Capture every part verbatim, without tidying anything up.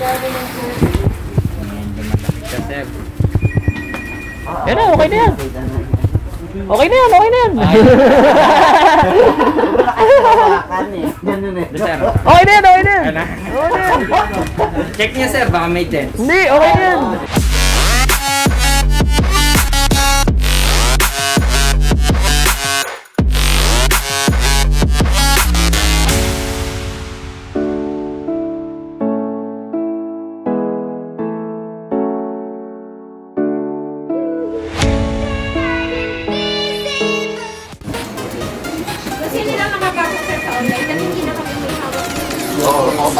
Seb. Yan na, okay na yan. Okay na yan, okay na yan. Okay na yan, okay na yan. Check niya sir, baka may ten. Hindi, okay na yan.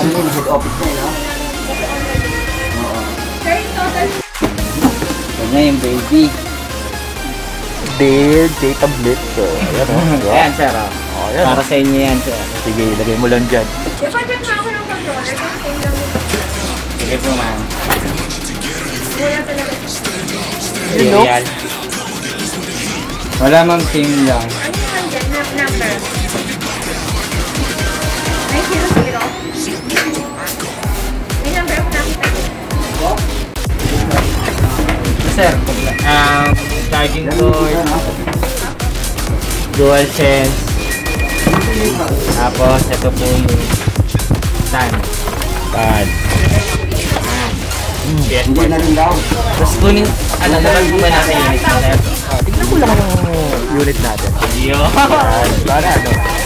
Ano yung head office na yun, no? Oo. Ito na yung baby. Dear Data Blitz, sir. Ayan, sir. Para sa inyo yan, sir. Sige, ilagay mo lang dyan. Ipacheck na ako ng controller. Sige po, ma'am. Wala talaga. Serial. Wala, ma'am. Same lang. Ano yung dyan? Nap number. May zero zero. Sir, um, charging cord, dual sense, tapos ito po yung tan, tan, hindi na rin daw. Tapos kunin, ano naman ba natin yung unit natin? Tignan ko lang yung unit natin. Yo! Para ano?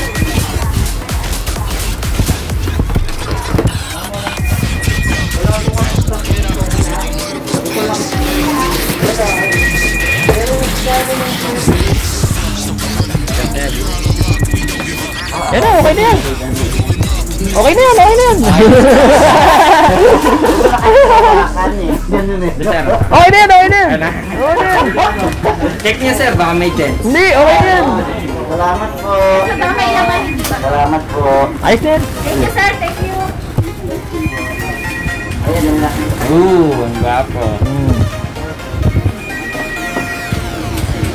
Yan na, okay na yan. Okay na yan, okay na yan. Okay na yan, okay na yan. Check niya sir, baka may ten. Hindi, okay na yan. Salamat po. Salamat po. Ayos na yan. Thank you sir, thank you. Oo, ang gapo.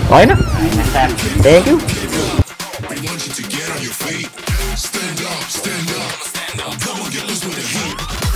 Okay na. Thank you. Stand up, stand up, stand up, come on, get loose with the heat.